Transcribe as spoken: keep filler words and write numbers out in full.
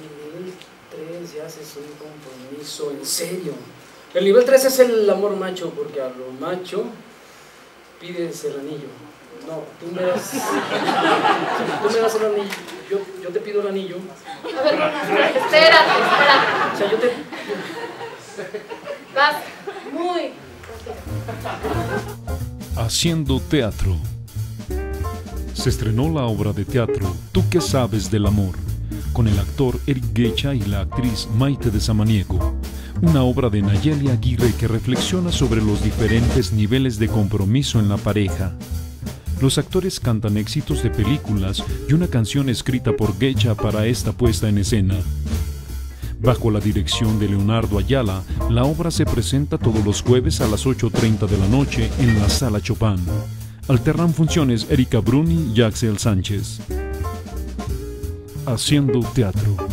nivel tres ya se hace un compromiso en serio. El nivel tres es el amor macho, porque a lo macho pides el anillo. No, tú me das, tú me das el anillo, yo, yo te pido el anillo. A ver, espérate, espérate. O sea, yo te... Vas muy... Haciendo teatro. Se estrenó la obra de teatro Tú que sabes del amor, con el actor Erik Guecha y la actriz Maite de Samaniego. Una obra de Nayeli Aguirre que reflexiona sobre los diferentes niveles de compromiso en la pareja. Los actores cantan éxitos de películas y una canción escrita por Guecha para esta puesta en escena. Bajo la dirección de Leonardo Ayala, la obra se presenta todos los jueves a las ocho treinta de la noche en la Sala Chopin. Alternan funciones Erika Bruni y Axel Sánchez. Haciendo teatro.